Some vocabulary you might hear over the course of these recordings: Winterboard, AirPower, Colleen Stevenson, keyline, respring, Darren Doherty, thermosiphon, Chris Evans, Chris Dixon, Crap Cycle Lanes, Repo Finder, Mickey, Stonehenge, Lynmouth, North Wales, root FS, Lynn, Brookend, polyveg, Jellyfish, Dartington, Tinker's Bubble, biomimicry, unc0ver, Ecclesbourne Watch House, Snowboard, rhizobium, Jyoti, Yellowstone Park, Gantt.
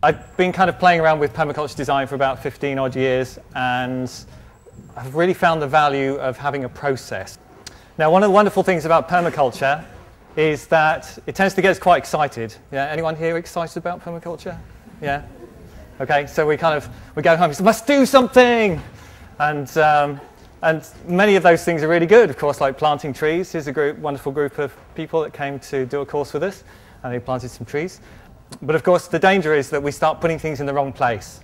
I've been kind of playing around with permaculture design for about 15 odd years, and I've really found the value of having a process. Now, one of the wonderful things about permaculture is that it tends to get us quite excited. Yeah, anyone here excited about permaculture? Yeah? Okay, so we go home and say, must do something! And many of those things are really good, of course, like planting trees. Here's a wonderful group of people that came to do a course with us, and they planted some trees. But of course, the danger is that we start putting things in the wrong place.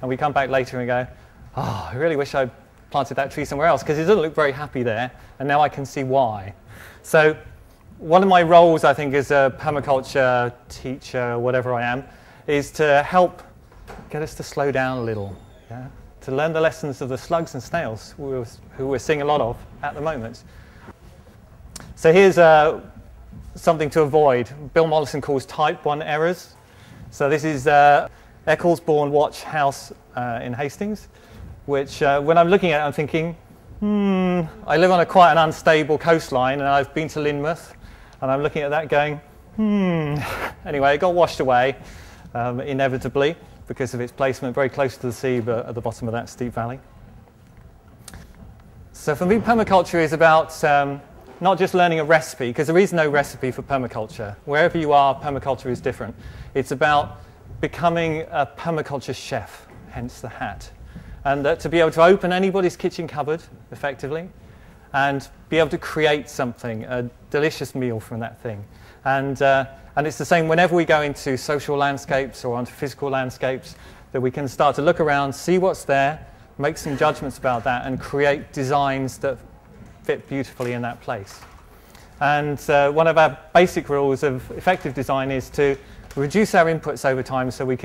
And we come back later and go, oh, I really wish I'd planted that tree somewhere else, because it doesn't look very happy there, and now I can see why. So one of my roles, I think, as a permaculture teacher, whatever I am, is to help get us to slow down a little, yeah? To learn the lessons of the slugs and snails who we're seeing a lot of at the moment. So here's something to avoid. Bill Mollison calls type 1 errors. So this is Ecclesbourne Watch House in Hastings, which when I'm looking at it, I'm thinking, I live on a quite an unstable coastline, and I've been to Lynmouth, and I'm looking at that going, Anyway, it got washed away inevitably because of its placement very close to the sea, but at the bottom of that steep valley. So for me, permaculture is about not just learning a recipe, because there is no recipe for permaculture. Wherever you are, permaculture is different. It's about becoming a permaculture chef, hence the hat. And to be able to open anybody's kitchen cupboard, effectively, and be able to create something, a delicious meal from that thing. And it's the same whenever we go into social landscapes or onto physical landscapes, that we can start to look around, see what's there, make some judgments about that, and create designs that fit beautifully in that place. And one of our basic rules of effective design is to reduce our inputs over time, so we're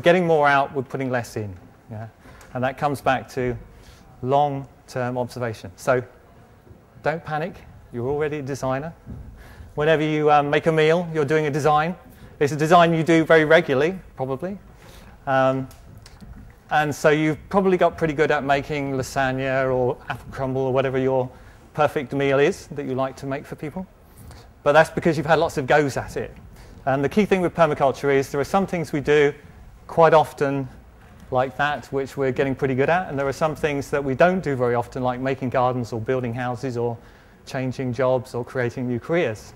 getting more out, we're putting less in. Yeah? And that comes back to long-term observation. So don't panic, you're already a designer. Whenever you make a meal, you're doing a design. It's a design you do very regularly, probably. And so you've probably got pretty good at making lasagna or apple crumble or whatever your perfect meal is that you like to make for people. But that's because you've had lots of goes at it. And the key thing with permaculture is there are some things we do quite often like that, which we're getting pretty good at, and there are some things that we don't do very often, like making gardens or building houses or changing jobs or creating new careers.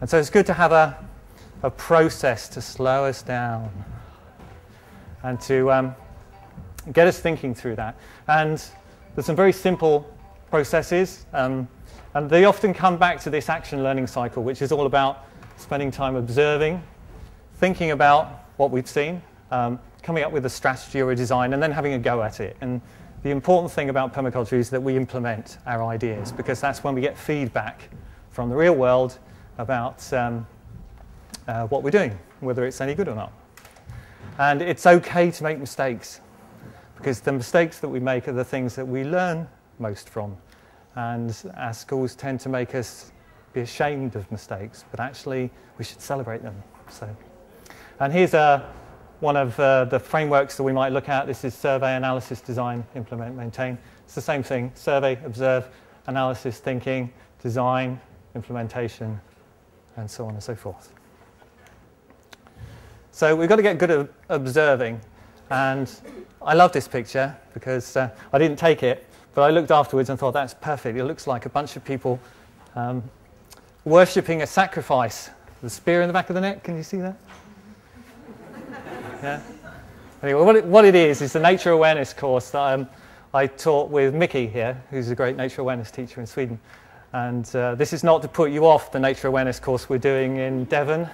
And so it's good to have a process to slow us down and to get us thinking through that. And there's some very simple processes, and they often come back to this action learning cycle, which is all about spending time observing, thinking about what we've seen, coming up with a strategy or a design, and then having a go at it. And the important thing about permaculture is that we implement our ideas, because that's when we get feedback from the real world about what we're doing, whether it's any good or not. And it's okay to make mistakes, because the mistakes that we make are the things that we learn most from. And our schools tend to make us be ashamed of mistakes, but actually we should celebrate them. So, and here's one of the frameworks that we might look at. This is survey, analysis, design, implement, maintain. It's the same thing: survey, observe, analysis, thinking, design, implementation, and so on and so forth. So we've got to get good at observing. And I love this picture because I didn't take it, but I looked afterwards and thought, that's perfect. It looks like a bunch of people worshipping a sacrifice. The spear in the back of the neck, can you see that? Yeah. Anyway, what it is the nature awareness course that I taught with Mickey here, who's a great nature awareness teacher in Sweden. And this is not to put you off the nature awareness course we're doing in Devon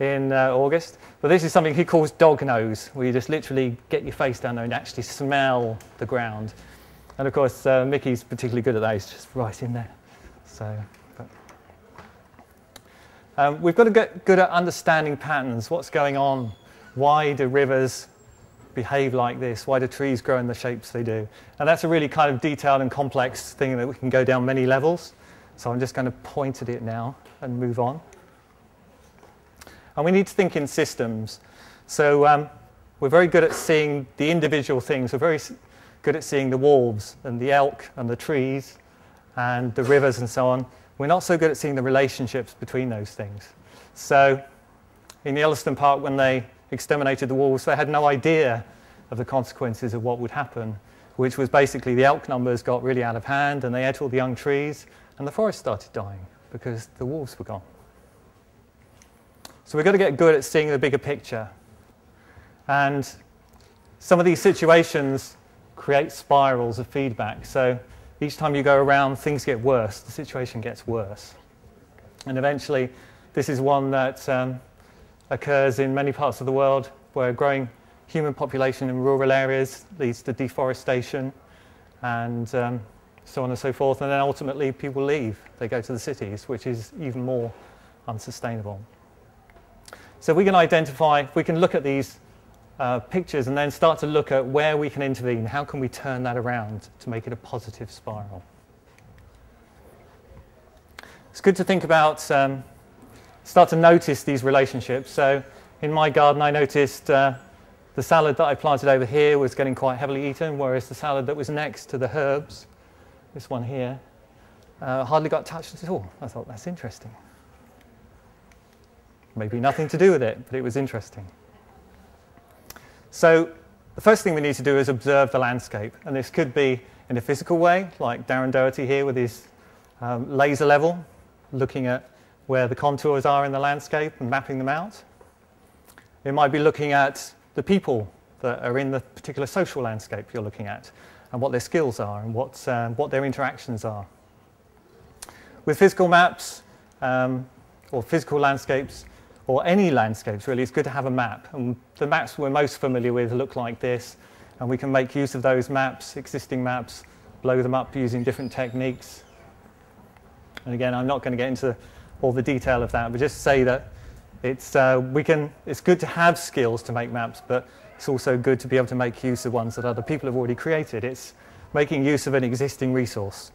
in August, but this is something he calls dog nose, where you just literally get your face down there and actually smell the ground. And of course, Mickey's particularly good at that. He's just right in there. So. We've got to get good at understanding patterns, what's going on. Why do rivers behave like this? Why do trees grow in the shapes they do? And that's a really kind of detailed and complex thing that we can go down many levels. So I'm just going to point at it now and move on. And we need to think in systems. So we're very good at seeing the individual things. We're very good at seeing the wolves and the elk and the trees and the rivers and so on. We're not so good at seeing the relationships between those things. So in Yellowstone Park, when they exterminated the wolves, they had no idea of the consequences of what would happen, which was basically the elk numbers got really out of hand and they ate all the young trees and the forest started dying because the wolves were gone. So we've got to get good at seeing the bigger picture. And some of these situations create spirals of feedback. So each time you go around, things get worse. The situation gets worse. And eventually, this is one that occurs in many parts of the world where growing human population in rural areas leads to deforestation and so on and so forth. And then ultimately, people leave. They go to the cities, which is even more unsustainable. So we can identify, we can look at these pictures and then start to look at where we can intervene. How can we turn that around to make it a positive spiral? It's good to think about, start to notice these relationships. So in my garden, I noticed the salad that I planted over here was getting quite heavily eaten, whereas the salad that was next to the herbs, this one here, hardly got touched at all. I thought, that's interesting. Maybe nothing to do with it, but it was interesting. So the first thing we need to do is observe the landscape. And this could be in a physical way, like Darren Doherty here with his laser level, looking at where the contours are in the landscape and mapping them out. It might be looking at the people that are in the particular social landscape you're looking at and what their skills are and what their interactions are. With physical maps or physical landscapes, or any landscapes, really, it's good to have a map. And the maps we're most familiar with look like this, and we can make use of those maps, existing maps, blow them up using different techniques. And again, I'm not going to get into all the detail of that, but just say that it's good to have skills to make maps, but it's also good to be able to make use of ones that other people have already created. It's making use of an existing resource.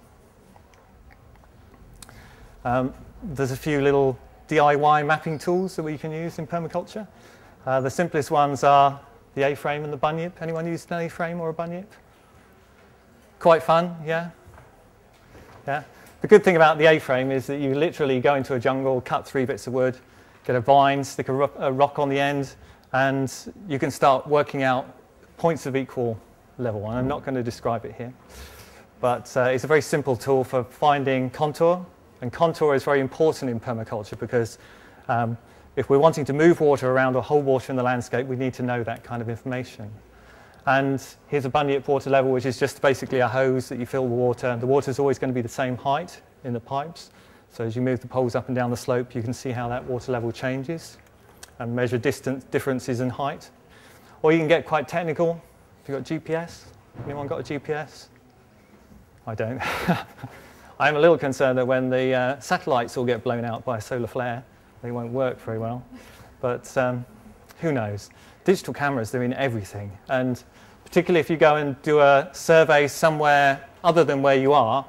There's a few little DIY mapping tools that we can use in permaculture. The simplest ones are the A-frame and the bunyip. Anyone used an A-frame or a bunyip? Quite fun, yeah? Yeah. The good thing about the A-frame is that you literally go into a jungle, cut 3 bits of wood, get a vine, stick a rock on the end, and you can start working out points of equal level. And I'm not going to describe it here. But it's a very simple tool for finding contour. And contour is very important in permaculture because if we're wanting to move water around or hold water in the landscape, we need to know that kind of information. And here's a bunyip water level, which is just basically a hose that you fill with water. The water is always going to be the same height in the pipes. So as you move the poles up and down the slope, you can see how that water level changes and measure distance differences in height. Or you can get quite technical. If you've got GPS, anyone got a GPS? I don't. I'm a little concerned that when the satellites all get blown out by a solar flare, they won't work very well. But who knows? Digital cameras, they're in everything. And particularly if you go and do a survey somewhere other than where you are,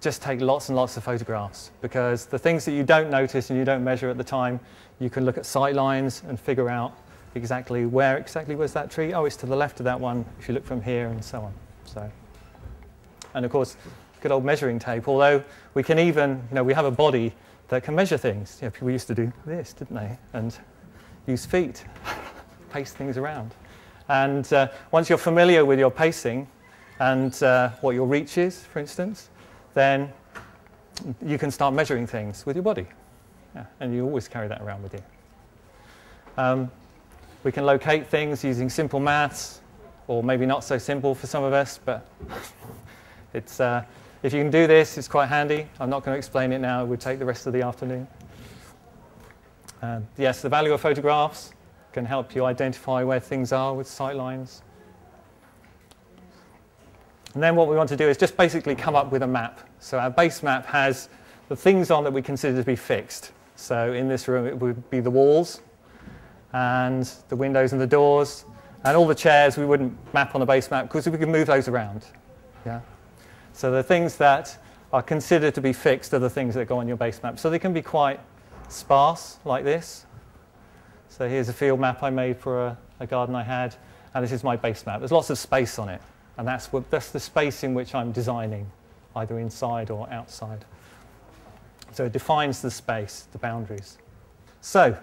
just take lots and lots of photographs. Because the things that you don't notice and you don't measure at the time, you can look at sight lines and figure out exactly where's that tree. Oh, it's to the left of that one if you look from here and so on. So, and of course, good old measuring tape, although we can even, you know, we have a body that can measure things. You know, people used to do this, didn't they? And use feet, pace things around. And once you're familiar with your pacing and what your reach is, for instance, then you can start measuring things with your body. Yeah, and you always carry that around with you. We can locate things using simple maths, or maybe not so simple for some of us, but it's... If you can do this, it's quite handy. I'm not going to explain it now. It would take the rest of the afternoon. Yes, the value of photographs can help you identify where things are with sight lines. And then what we want to do is just basically come up with a map. So our base map has the things on that we consider to be fixed. So in this room, it would be the walls and the windows and the doors. And all the chairs we wouldn't map on the base map because we could move those around. Yeah. So the things that are considered to be fixed are the things that go on your base map. So they can be quite sparse, like this. So here's a field map I made for a garden I had, and this is my base map. There's lots of space on it, and that's the space in which I'm designing, either inside or outside. So it defines the space, the boundaries. So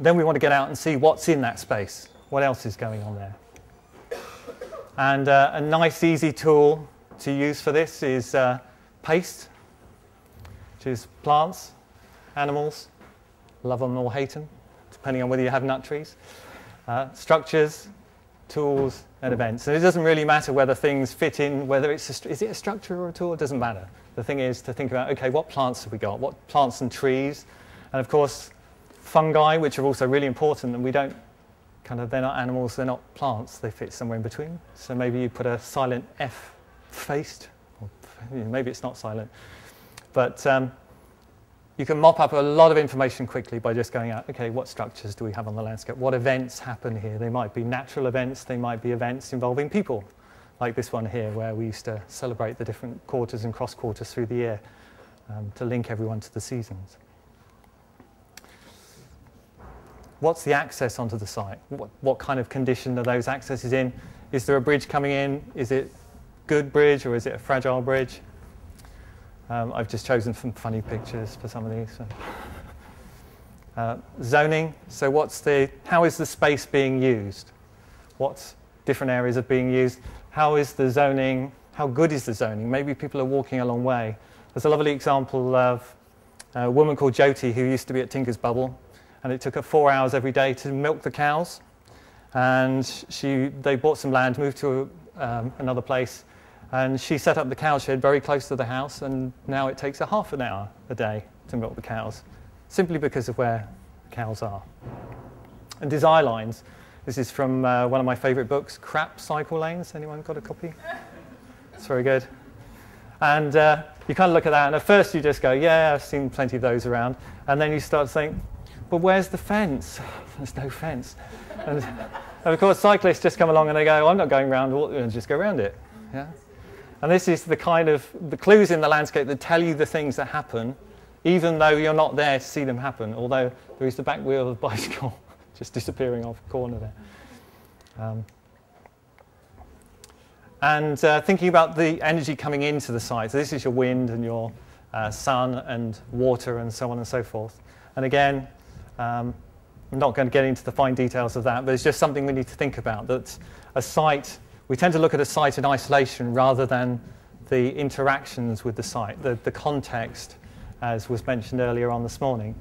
Then we want to get out and see what's in that space. What else is going on there? And a nice, easy tool to use for this is paste, which is plants, animals, love them or hate them, depending on whether you have nut trees, structures, tools, and events. And it doesn't really matter whether things fit in, whether it's a, is it a structure or a tool? It doesn't matter. The thing is to think about, okay, what plants have we got? What plants and trees? And of course, fungi, which are also really important, and we don't kind of, they're not animals, they're not plants, they fit somewhere in between. So maybe you put a silent F faced, or maybe it's not silent, but you can mop up a lot of information quickly by just going out, okay, what structures do we have on the landscape? What events happen here? They might be natural events, they might be events involving people, like this one here where we used to celebrate the different quarters and cross quarters through the year to link everyone to the seasons. What's the access onto the site? What kind of condition are those accesses in? Is there a bridge coming in? Is it a good bridge or is it a fragile bridge? I've just chosen some funny pictures for some of these. So. Zoning, so what's the, how is the space being used? What different areas are being used? How is the zoning, how good is the zoning? Maybe people are walking a long way. There's a lovely example of a woman called Jyoti who used to be at Tinker's Bubble. And it took her 4 hours every day to milk the cows. And they bought some land, moved to another place, and she set up the cow shed very close to the house, and now it takes her half an hour a day to milk the cows, simply because of where cows are. And desire lines. This is from one of my favourite books, Crap Cycle Lanes. Anyone got a copy? It's very good. And you kind of look at that, and at first you just go, yeah, I've seen plenty of those around. And then you start to think, but where's the fence? There's no fence. And of course, cyclists just come along and they go, I'm not going round, we'll just go round it. Yeah? And this is the kind of the clues in the landscape that tell you the things that happen, even though you're not there to see them happen, although there is the back wheel of the bicycle just disappearing off the corner there. Thinking about the energy coming into the site. So this is your wind and your sun and water and so on and so forth. And again, I'm not going to get into the fine details of that, but it's just something we need to think about, that a site, we tend to look at a site in isolation rather than the interactions with the site, the context, as was mentioned earlier on this morning.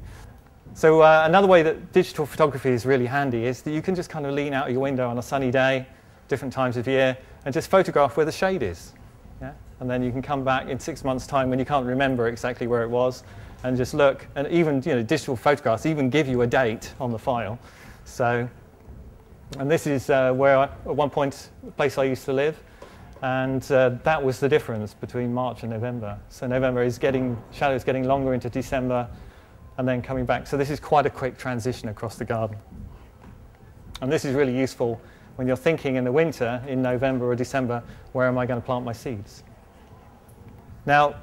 So another way that digital photography is really handy is that you can just kind of lean out of your window on a sunny day, different times of year, and just photograph where the shade is. Yeah? And then you can come back in 6 months' time when you can't remember exactly where it was, and just look, and even, you know, digital photographs even give you a date on the file. So, and this is where I, at one point, the place I used to live, and that was the difference between March and November. So November is getting, shadows getting longer into December, and then coming back. So this is quite a quick transition across the garden. And this is really useful when you're thinking in the winter, in November or December, where am I going to plant my seeds? Now,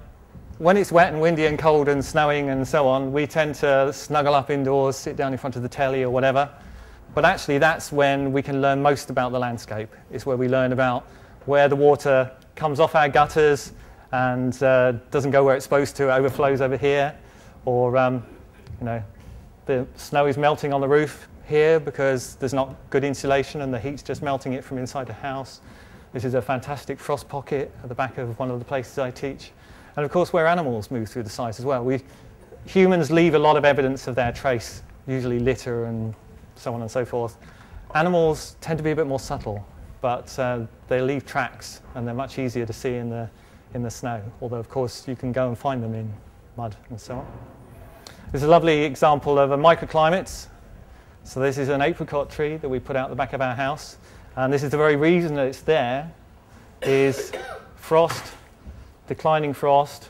when it's wet and windy and cold and snowing and so on, we tend to snuggle up indoors, sit down in front of the telly or whatever. But actually, that's when we can learn most about the landscape. It's where we learn about where the water comes off our gutters and doesn't go where it's supposed to, overflows over here. Or, you know, the snow is melting on the roof here because there's not good insulation and the heat's just melting it from inside the house. This is a fantastic frost pocket at the back of one of the places I teach. And of course, where animals move through the site as well. Humans leave a lot of evidence of their trace, usually litter and so on and so forth. Animals tend to be a bit more subtle, but they leave tracks, and they're much easier to see in the snow. Although, of course, you can go and find them in mud and so on. There's a lovely example of a microclimate. So this is an apricot tree that we put out the back of our house. And this is the very reason that it's there, is frost, declining frost,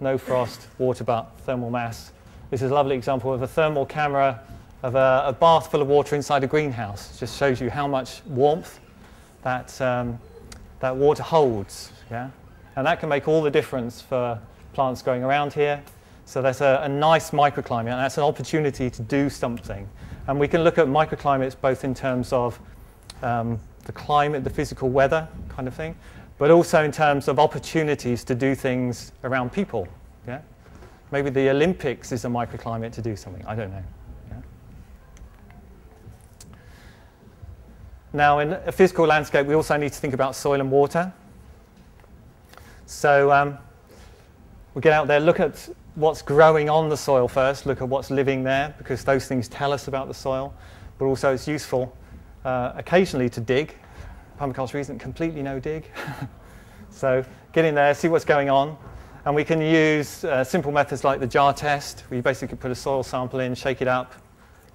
no frost, water butt, thermal mass. This is a lovely example of a thermal camera of a bath full of water inside a greenhouse. It just shows you how much warmth that water holds. Yeah? And that can make all the difference for plants growing around here. So that's a nice microclimate, and that's an opportunity to do something. And we can look at microclimates both in terms of the climate, the physical weather kind of thing, but also in terms of opportunities to do things around people. Yeah? Maybe the Olympics is a microclimate to do something, I don't know. Yeah? Now, in a physical landscape, we also need to think about soil and water. So we get out there, look at what's growing on the soil first, look at what's living there, because those things tell us about the soil. But also it's useful occasionally to dig. Permaculture isn't completely no dig. So get in there, see what's going on. And we can use simple methods like the jar test, where you basically put a soil sample in, shake it up,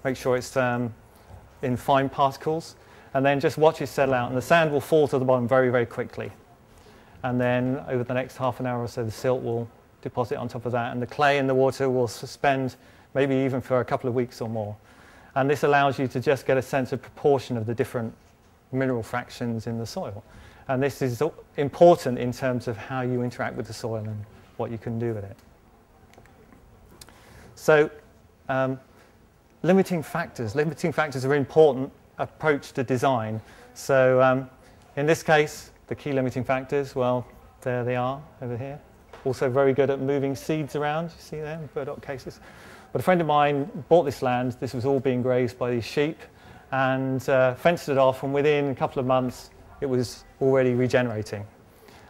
make sure it's in fine particles, and then just watch it settle out. And the sand will fall to the bottom very, very quickly. And then over the next half an hour or so, the silt will deposit on top of that. And the clay in the water will suspend, maybe even for a couple of weeks or more. And this allows you to just get a sense of proportion of the different mineral fractions in the soil. And this is important in terms of how you interact with the soil and what you can do with it. So limiting factors. Limiting factors are an important approach to design. So in this case, the key limiting factors, well, there they are over here. Also very good at moving seeds around, you see there in burdock cases. But a friend of mine bought this land. This was all being grazed by these sheep and fenced it off, and within a couple of months it was already regenerating.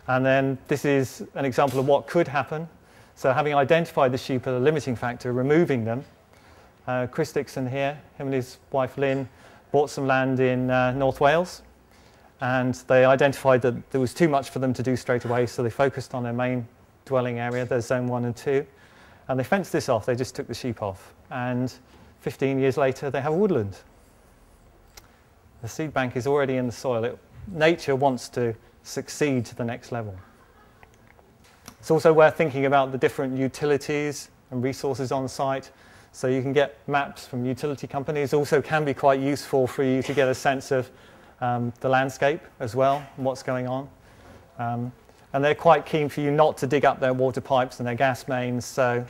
And then this is an example of what could happen. So having identified the sheep as a limiting factor, removing them, Chris Dixon here, him and his wife Lynn, bought some land in North Wales, and they identified that there was too much for them to do straight away, so they focused on their main dwelling area, their zone 1 and 2, and they fenced this off. They just took the sheep off, and 15 years later they have a woodland. The seed bank is already in the soil. Nature wants to succeed to the next level. It's also worth thinking about the different utilities and resources on site. So you can get maps from utility companies. Also can be quite useful for you to get a sense of the landscape as well and what's going on. And they're quite keen for you not to dig up their water pipes and their gas mains. So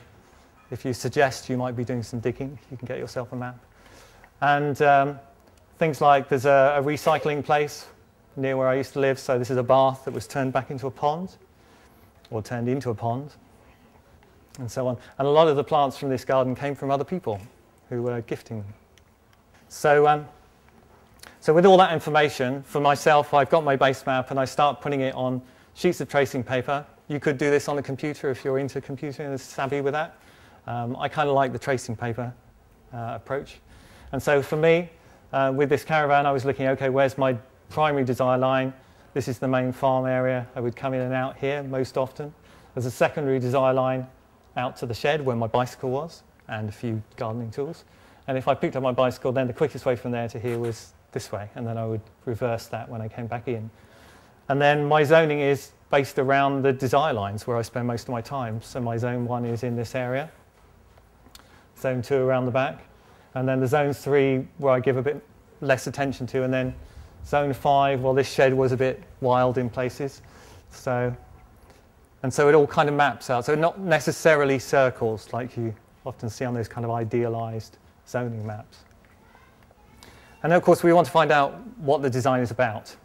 if you suggest you might be doing some digging, you can get yourself a map. And things like there's a recycling place near where I used to live. So this is a bath that was turned back into a pond, or turned into a pond, and so on. And a lot of the plants from this garden came from other people who were gifting them. So, so with all that information, for myself, I've got my base map, and I start putting it on sheets of tracing paper. You could do this on a computer if you're into computing and savvy with that. I kind of like the tracing paper approach. And so for me, with this caravan, I was looking, okay, where's my primary desire line? This is the main farm area. I would come in and out here most often. There's a secondary desire line out to the shed where my bicycle was and a few gardening tools. And if I picked up my bicycle, then the quickest way from there to here was this way, and then I would reverse that when I came back in. And then my zoning is based around the desire lines where I spend most of my time. So my zone 1 is in this area, zone 2 around the back, and then the zone 3 where I give a bit less attention to, and then Zone 5, well, this shed was a bit wild in places. So it all kind of maps out. So not necessarily circles like you often see on those kind of idealized zoning maps. And then, of course, we want to find out what the design is about.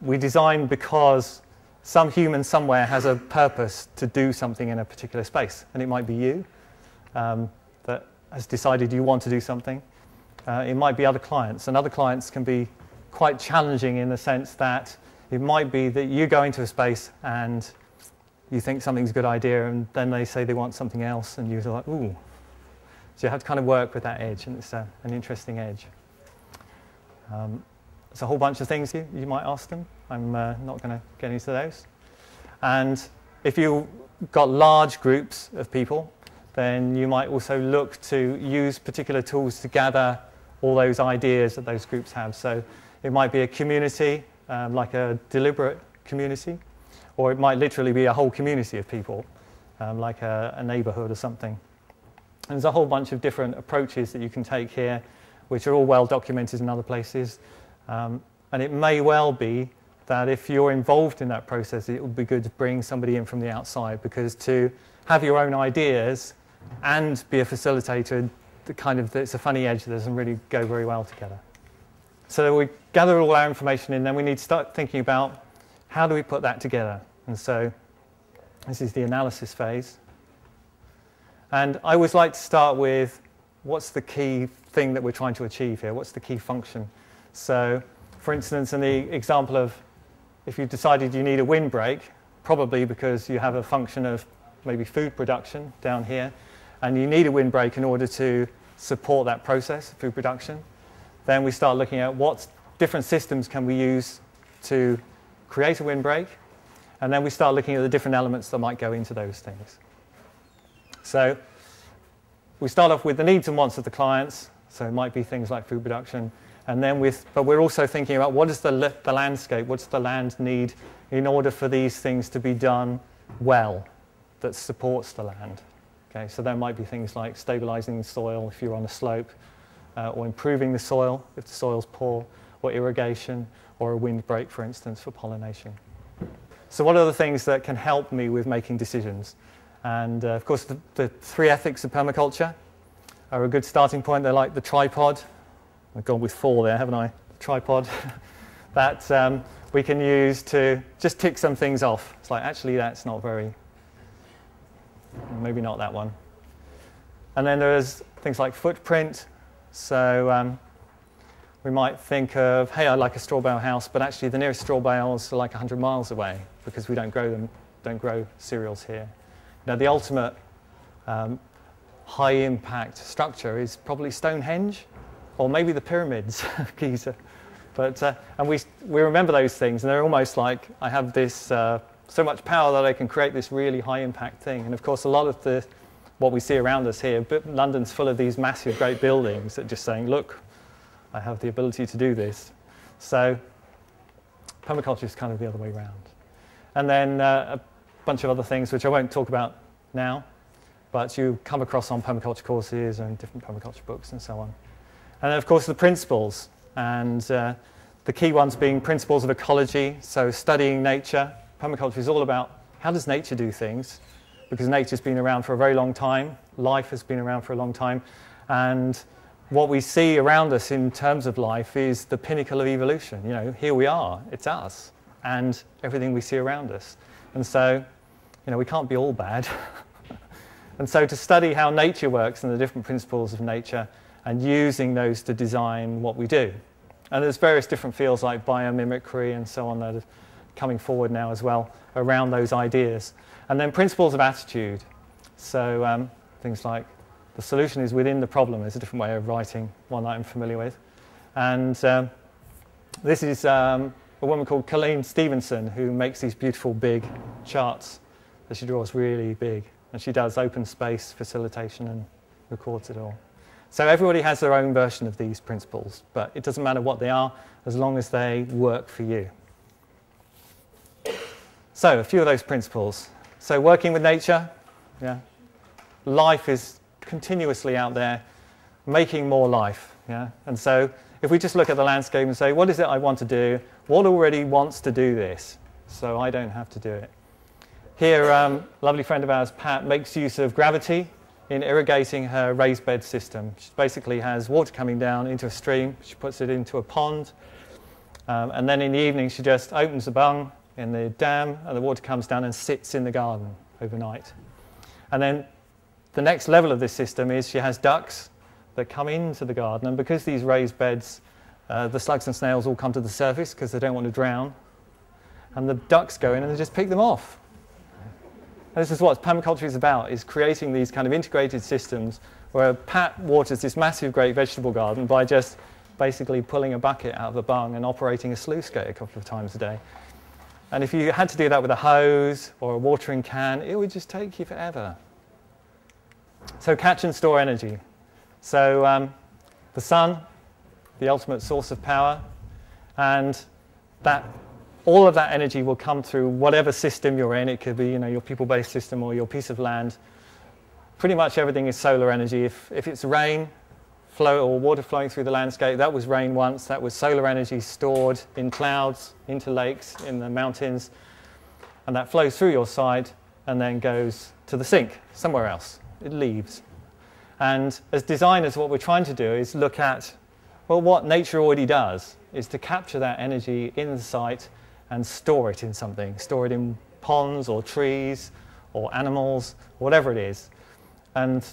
We design because some human somewhere has a purpose to do something in a particular space. And it might be you that has decided you want to do something. It might be other clients. And other clients can be quite challenging in the sense that it might be that you go into a space and you think something's a good idea, and then they say they want something else, and you're like, ooh. So you have to kind of work with that edge, and it's an interesting edge. There's a whole bunch of things you might ask them. I'm not going to get into those. And if you've got large groups of people, then you might also look to use particular tools to gather all those ideas that those groups have. So it might be a community, like a deliberate community, or it might literally be a whole community of people, like a neighborhood or something. And there's a whole bunch of different approaches that you can take here, which are all well documented in other places. And it may well be that if you're involved in that process, it would be good to bring somebody in from the outside, because to have your own ideas and be a facilitator, it's a funny edge that doesn't really go very well together. So we gather all our information in, then we need to start thinking about how do we put that together. And so this is the analysis phase. And I always like to start with what's the key thing that we're trying to achieve here? What's the key function? So for instance, in the example of if you decided you need a windbreak, probably because you have a function of maybe food production down here, and you need a windbreak in order to support that process, food production, then we start looking at what different systems can we use to create a windbreak, and then we start looking at the different elements that might go into those things. So we start off with the needs and wants of the clients, so it might be things like food production, and then but we're also thinking about what is the landscape, what's the land need in order for these things to be done well, that supports the land. Okay, so there might be things like stabilizing the soil if you're on a slope, or improving the soil if the soil's poor, or irrigation, or a windbreak, for instance, for pollination. So what are the things that can help me with making decisions? And of course, the three ethics of permaculture are a good starting point. They're like the tripod. I've gone with four there, haven't I? The tripod that we can use to just tick some things off. It's like, actually, that's not very, maybe not that one. And then there's things like footprint. So we might think of, hey, I like a straw bale house, but actually the nearest straw bales are like 100 miles away because we don't grow cereals here. Now, the ultimate high-impact structure is probably Stonehenge, or maybe the pyramids of Giza. But, and we remember those things, and they're almost like, I have this so much power that I can create this really high-impact thing. And of course, a lot of what we see around us here, but London's full of these massive, great buildings that just saying, look, I have the ability to do this. So permaculture is kind of the other way around. And then a bunch of other things, which I won't talk about now, but you come across on permaculture courses and different permaculture books and so on. And then, of course, the principles, and the key ones being principles of ecology, so studying nature. Permaculture is all about how does nature do things, because nature's been around for a very long time, life has been around for a long time, and what we see around us in terms of life is the pinnacle of evolution. You know, here we are, it's us, and everything we see around us. And so, you know, we can't be all bad. And so to study how nature works and the different principles of nature and using those to design what we do. And there's various different fields like biomimicry and so on that are coming forward now as well around those ideas. And then principles of attitude. So things like the solution is within the problem is a different way of writing, one that I'm familiar with. And this is a woman called Colleen Stevenson who makes these beautiful big charts that she draws really big. And she does open space facilitation and records it all. So everybody has their own version of these principles, but it doesn't matter what they are as long as they work for you. So a few of those principles. So working with nature, yeah. Life is continuously out there making more life, yeah. And so if we just look at the landscape and say, what is it I want to do? What already wants to do this? So I don't have to do it. Here, a lovely friend of ours, Pat, makes use of gravity in irrigating her raised bed system. She basically has water coming down into a stream, she puts it into a pond, and then in the evening she just opens the bung in the dam and the water comes down and sits in the garden overnight. And then the next level of this system is she has ducks that come into the garden, and because these raised beds, the slugs and snails all come to the surface because they don't want to drown, and the ducks go in and they just pick them off. And this is what permaculture is about, is creating these kind of integrated systems where Pat waters this massive great vegetable garden by just basically pulling a bucket out of the bung and operating a sluice gate a couple of times a day. And if you had to do that with a hose or a watering can, it would just take you forever. So catch and store energy. So the sun, the ultimate source of power, and that all of that energy will come through whatever system you're in. It could be, you know, your people-based system or your piece of land. Pretty much everything is solar energy. If it's rain, flow or water flowing through the landscape, that was rain once. That was solar energy stored in clouds, into lakes, in the mountains. And that flows through your side and then goes to the sink somewhere else. It leaves. And as designers, what we're trying to do is look at, well, what nature already does is to capture that energy in the site and store it in something, store it in ponds or trees or animals, whatever it is. And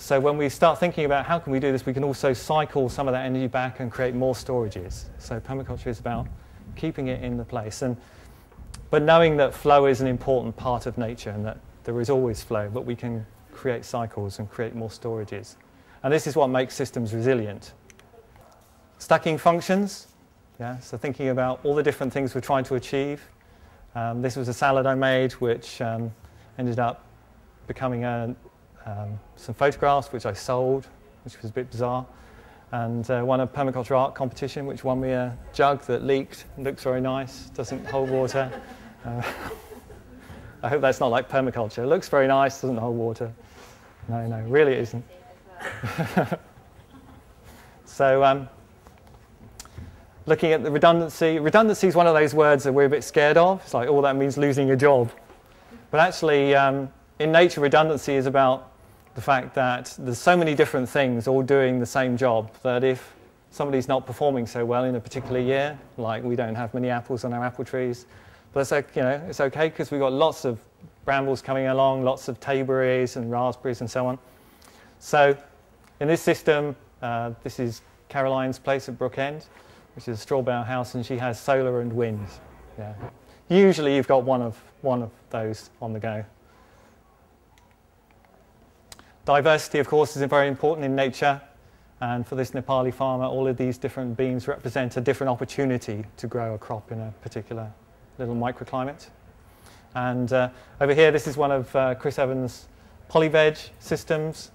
So when we start thinking about how can we do this, we can also cycle some of that energy back and create more storages. So permaculture is about keeping it in the place, but knowing that flow is an important part of nature and that there is always flow, but we can create cycles and create more storages. And this is what makes systems resilient. Stacking functions, yeah, so thinking about all the different things we're trying to achieve. This was a salad I made which ended up becoming some photographs which I sold, which was a bit bizarre, and won a permaculture art competition which won me a jug that leaked, looks very nice, doesn't hold water. I hope that's not like permaculture. It looks very nice, doesn't hold water. No, no, really it isn't. So looking at the redundancy, redundancy is one of those words that we're a bit scared of. It's like, oh, that means losing your job. But actually in nature, redundancy is about the fact that there's so many different things all doing the same job that if somebody's not performing so well in a particular year, like we don't have many apples on our apple trees, but it's, you know, it's okay because we've got lots of brambles coming along, lots of tayberries and raspberries and so on. So in this system, this is Caroline's place at Brookend, which is a straw bale house, and she has solar and wind. Yeah. Usually you've got one of those on the go. Diversity, of course, is very important in nature, and for this Nepali farmer, all of these different beams represent a different opportunity to grow a crop in a particular little microclimate. And over here, this is one of Chris Evans' polyveg systems,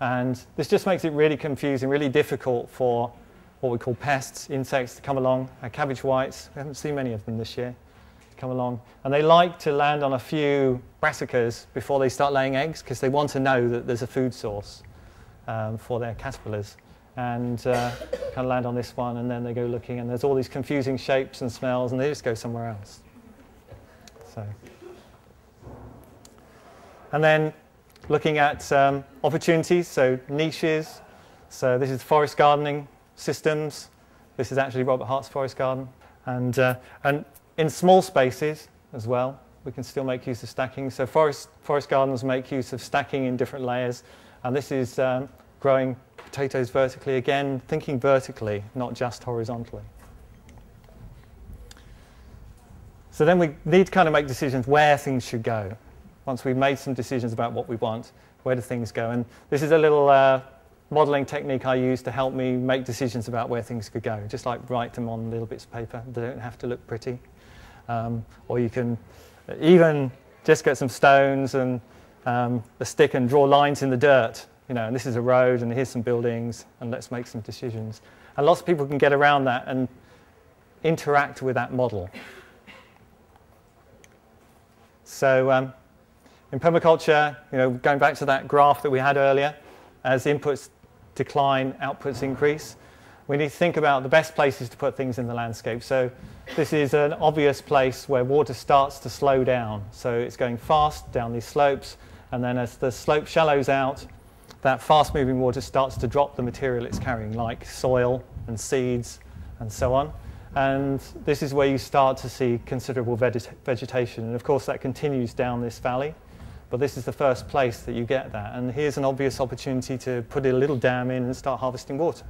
and this just makes it really confusing, really difficult for what we call pests, insects to come along. Our cabbage whites, we haven't seen many of them this year, come along, and they like to land on a few brassicas before they start laying eggs because they want to know that there's a food source for their caterpillars, and kind of land on this one, and then they go looking and there's all these confusing shapes and smells and they just go somewhere else. So, and then looking at opportunities, so niches. So this is forest gardening systems. This is actually Robert Hart's forest garden, and in small spaces as well, we can still make use of stacking. So forest gardens make use of stacking in different layers. And this is growing potatoes vertically. Again, thinking vertically, not just horizontally. So then we need to kind of make decisions where things should go. Once we've made some decisions about what we want, where do things go? And this is a little modelling technique I use to help me make decisions about where things could go. Just like write them on little bits of paper. They don't have to look pretty. Or you can even just get some stones and a stick and draw lines in the dirt, you know, and this is a road and here's some buildings and let's make some decisions. And lots of people can get around that and interact with that model. So in permaculture, you know, going back to that graph that we had earlier, as inputs decline, outputs increase. We need to think about the best places to put things in the landscape. So this is an obvious place where water starts to slow down. So it's going fast down these slopes, and then as the slope shallows out, that fast-moving water starts to drop the material it's carrying, like soil and seeds and so on. And this is where you start to see considerable vegetation. And of course, that continues down this valley. But this is the first place that you get that. And here's an obvious opportunity to put a little dam in and start harvesting water.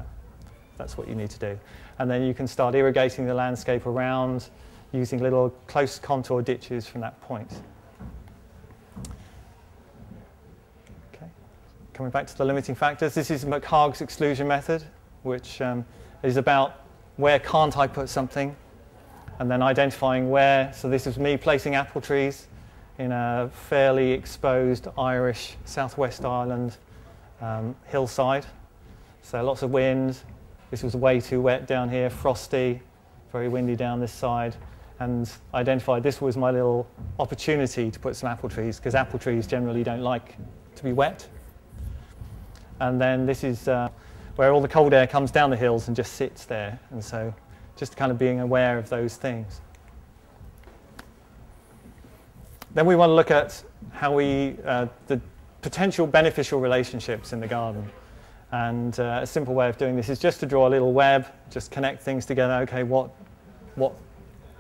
That's what you need to do. And then you can start irrigating the landscape around using little close contour ditches from that point. Okay. Coming back to the limiting factors, this is McHarg's exclusion method, which is about where can't I put something, and then identifying where. So this is me placing apple trees in a fairly exposed Irish Southwest Ireland hillside. So lots of wind. This was way too wet down here, frosty, very windy down this side, and I identified this was my little opportunity to put some apple trees because apple trees generally don't like to be wet. And then this is where all the cold air comes down the hills and just sits there, and so just kind of being aware of those things. Then we want to look at how we, the potential beneficial relationships in the garden. And a simple way of doing this is just to draw a little web, just connect things together. Okay, what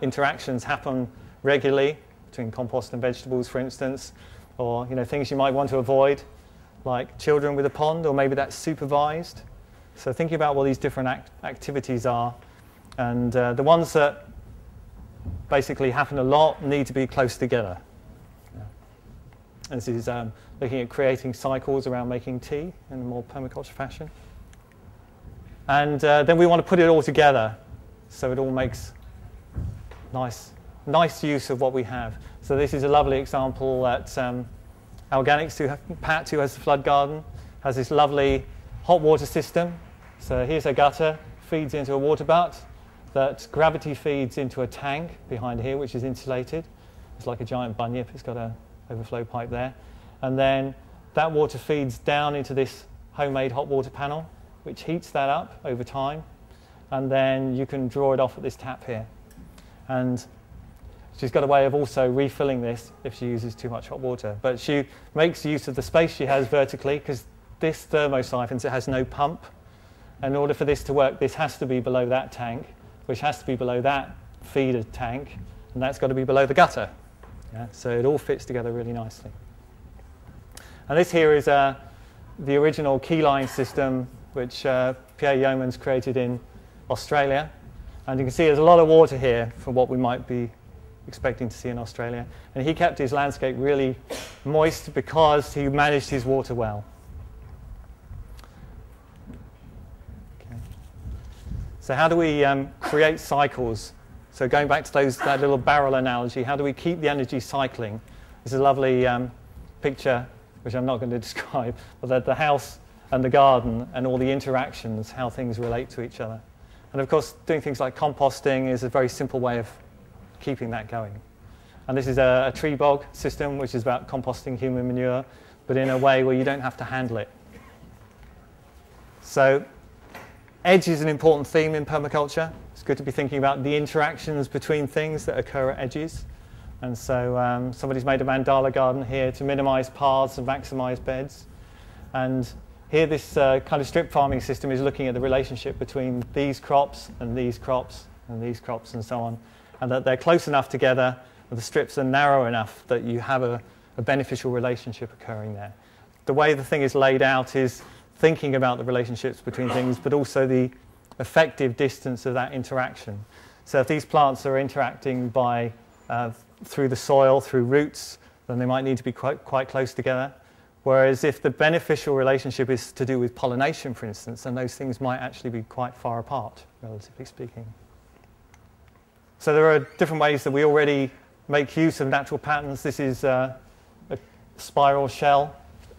interactions happen regularly between compost and vegetables, for instance, or, you know, things you might want to avoid. like children with a pond, or maybe that's supervised. So thinking about what these different activities are, and the ones that basically happen a lot need to be close together. Yeah. This is looking at creating cycles around making tea in a more permaculture fashion. And then we want to put it all together so it all makes nice use of what we have. So this is a lovely example at Organics, Pat, who has the flood garden, has this lovely hot water system. So here's a gutter, feeds into a water butt that gravity feeds into a tank behind here, which is insulated. It's like a giant bunyip. It's got an overflow pipe there. And then that water feeds down into this homemade hot water panel, which heats that up over time. And then you can draw it off at this tap here. And she's got a way of also refilling this if she uses too much hot water. But she makes use of the space she has vertically, because this thermosiphon, it has no pump. In order for this to work, this has to be below that tank, which has to be below that feeder tank, and that's got to be below the gutter. Yeah? So it all fits together really nicely. And this here is the original key line system, which Pierre Yeomans created in Australia. And you can see there's a lot of water here for what we might be expecting to see in Australia. And he kept his landscape really moist because he managed his water well. Okay. So how do we create cycles? So going back to that little barrel analogy, how do we keep the energy cycling? This is a lovely picture, which I'm not going to describe, but the house and the garden and all the interactions, how things relate to each other. And of course, doing things like composting is a very simple way of keeping that going. And this is a tree bog system, which is about composting human manure, but in a way where you don't have to handle it. So edge is an important theme in permaculture. It's good to be thinking about the interactions between things that occur at edges. And so somebody's made a mandala garden here to minimize paths and maximize beds. And here this kind of strip farming system is looking at the relationship between these crops and these crops and these crops and so on, and that they're close enough together and the strips are narrow enough that you have a beneficial relationship occurring there. The way the thing is laid out is thinking about the relationships between things, but also the effective distance of that interaction. So if these plants are interacting by through the soil, through roots, then they might need to be quite close together. Whereas if the beneficial relationship is to do with pollination, for instance, then those things might actually be quite far apart, relatively speaking. So there are different ways that we already make use of natural patterns. This is a spiral shell,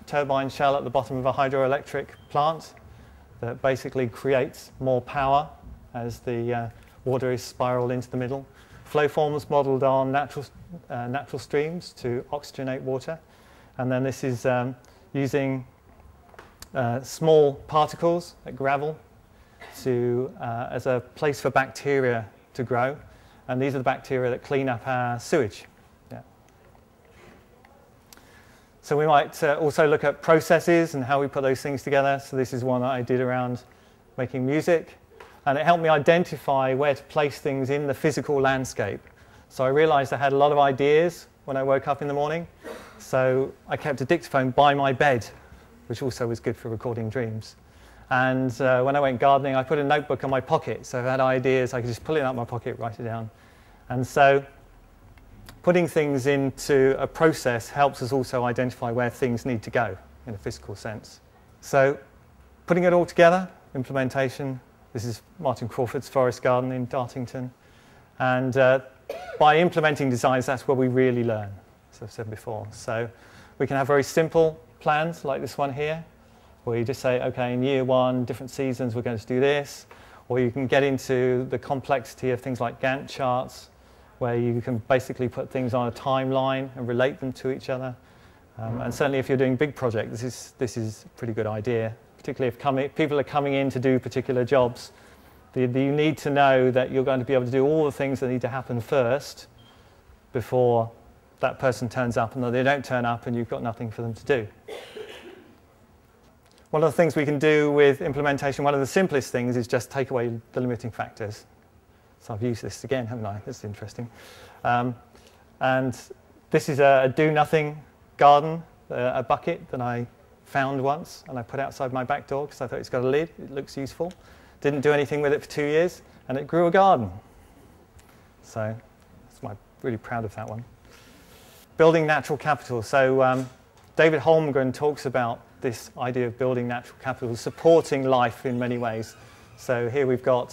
turbine shell at the bottom of a hydroelectric plant that basically creates more power as the water is spiraled into the middle. Flow forms modeled on natural streams to oxygenate water. And then this is using small particles, like gravel, to, as a place for bacteria to grow. And these are the bacteria that clean up our sewage. Yeah. So we might also look at processes and how we put those things together. So this is one that I did around making music. And it helped me identify where to place things in the physical landscape. So I realized I had a lot of ideas when I woke up in the morning. So I kept a dictaphone by my bed, which also was good for recording dreams. And when I went gardening, I put a notebook in my pocket. So if I had ideas, I could just pull it out of my pocket, write it down. And so putting things into a process helps us also identify where things need to go in a physical sense. So putting it all together, implementation. This is Martin Crawford's forest garden in Dartington. And by implementing designs, that's where we really learn, as I've said before. So we can have very simple plans like this one here, where you just say, okay, in year 1, different seasons, we're going to do this. Or you can get into the complexity of things like Gantt charts, where you can basically put things on a timeline and relate them to each other. And certainly if you're doing big projects, this is a pretty good idea, particularly if people are coming in to do particular jobs. You need to know that you're going to be able to do all the things that need to happen first before that person turns up, and that they don't turn up and you've got nothing for them to do. One of the things we can do with implementation, one of the simplest things, is just take away the limiting factors. So I've used this again, haven't I? That's interesting. And this is a do-nothing garden, a bucket that I found once and I put outside my back door because I thought it's got a lid, it looks useful. Didn't do anything with it for 2 years and it grew a garden. So I'm really proud of that one. Building natural capital. So David Holmgren talks about this idea of building natural capital, supporting life in many ways. So here we've got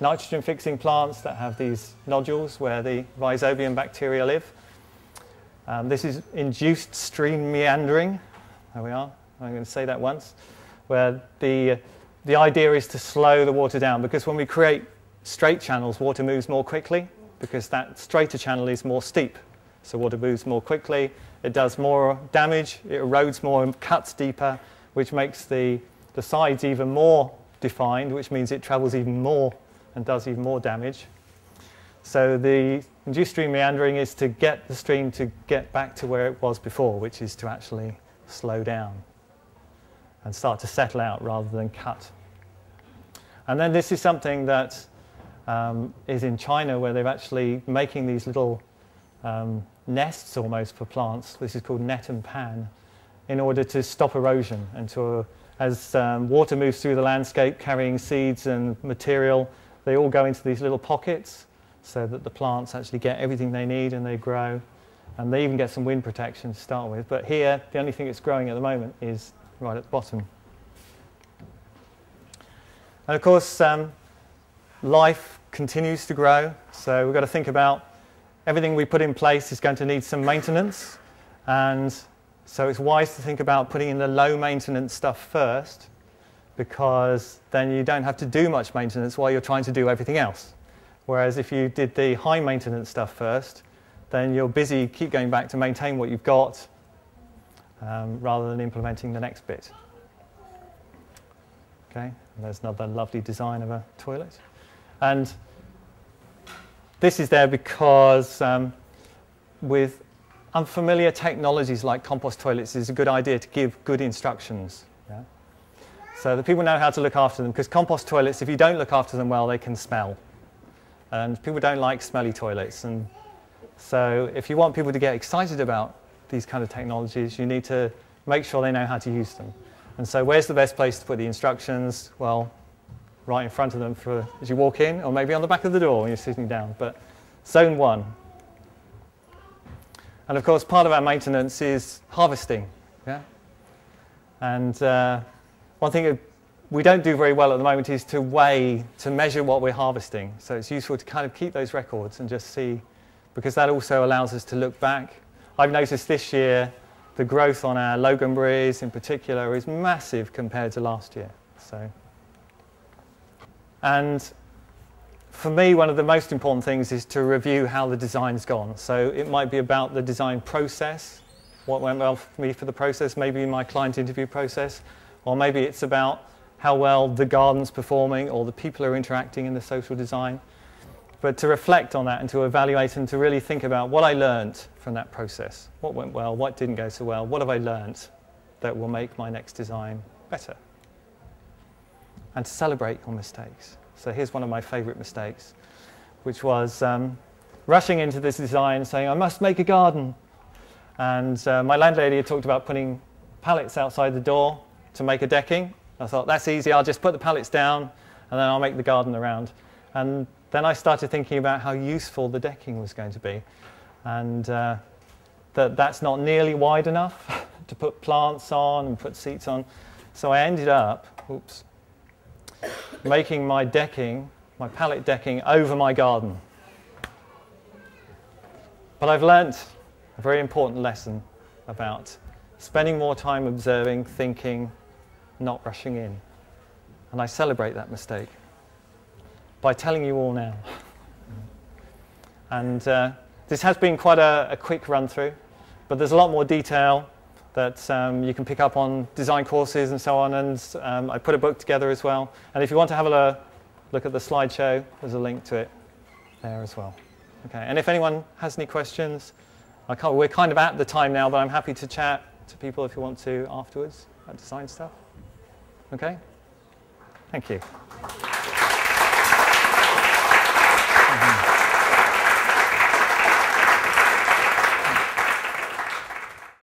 nitrogen fixing plants that have these nodules where the rhizobium bacteria live. This is induced stream meandering. There we are. I'm going to say that once. Where the idea is to slow the water down, because when we create straight channels, water moves more quickly because that straighter channel is more steep. So water moves more quickly. It does more damage. It erodes more and cuts deeper, which makes the sides even more defined, which means it travels even more and does even more damage. So the induced stream meandering is to get the stream to get back to where it was before, which is to actually slow down and start to settle out rather than cut. And then this is something that is in China, where they're actually making these little nests almost for plants. This is called net and pan, in order to stop erosion and to as water moves through the landscape carrying seeds and material, they all go into these little pockets so that the plants actually get everything they need and they grow. And they even get some wind protection to start with. But here, the only thing that's growing at the moment is right at the bottom. And of course, life continues to grow. So we've got to think about everything we put in place is going to need some maintenance. And so it's wise to think about putting in the low maintenance stuff first, because then you don't have to do much maintenance while you're trying to do everything else. Whereas if you did the high maintenance stuff first, then you're busy, keep going back to maintain what you've got rather than implementing the next bit. Okay, and there's another lovely design of a toilet. And this is there because with unfamiliar technologies like compost toilets, it's a good idea to give good instructions. Yeah? So the people know how to look after them, because compost toilets, if you don't look after them well, they can smell. And people don't like smelly toilets. And so if you want people to get excited about these kind of technologies, you need to make sure they know how to use them. And so where's the best place to put the instructions? Well, right in front of them for, as you walk in, or maybe on the back of the door when you're sitting down. But zone one. And of course, part of our maintenance is harvesting. Yeah? And one thing we don't do very well at the moment is to weigh, to measure what we're harvesting. So it's useful to kind of keep those records and just see, because that also allows us to look back. I've noticed this year the growth on our loganberries in particular is massive compared to last year. So. And for me, one of the most important things is to review how the design's gone. So it might be about the design process, what went well for me for the process, maybe my client interview process, or maybe it's about how well the garden's performing or the people are interacting in the social design. But to reflect on that and to evaluate and to really think about what I learned from that process. What went well, what didn't go so well, what have I learned that will make my next design better? And to celebrate your mistakes. So here's one of my favourite mistakes, which was rushing into this design saying, I must make a garden. And my landlady had talked about putting pallets outside the door to make a decking. I thought, that's easy, I'll just put the pallets down and then I'll make the garden around. And then I started thinking about how useful the decking was going to be. And that's not nearly wide enough to put plants on and put seats on. So I ended up, oops, making my decking, my pallet decking, over my garden. But I've learnt a very important lesson about spending more time observing, thinking, not rushing in. And I celebrate that mistake by telling you all now. And this has been quite a quick run through, but there's a lot more detail that you can pick up on design courses and so on, and I put a book together as well. And if you want to have a look at the slideshow, there's a link to it there as well. Okay. And if anyone has any questions, we're kind of at the time now, but I'm happy to chat to people if you want to afterwards about design stuff. Okay? Thank you.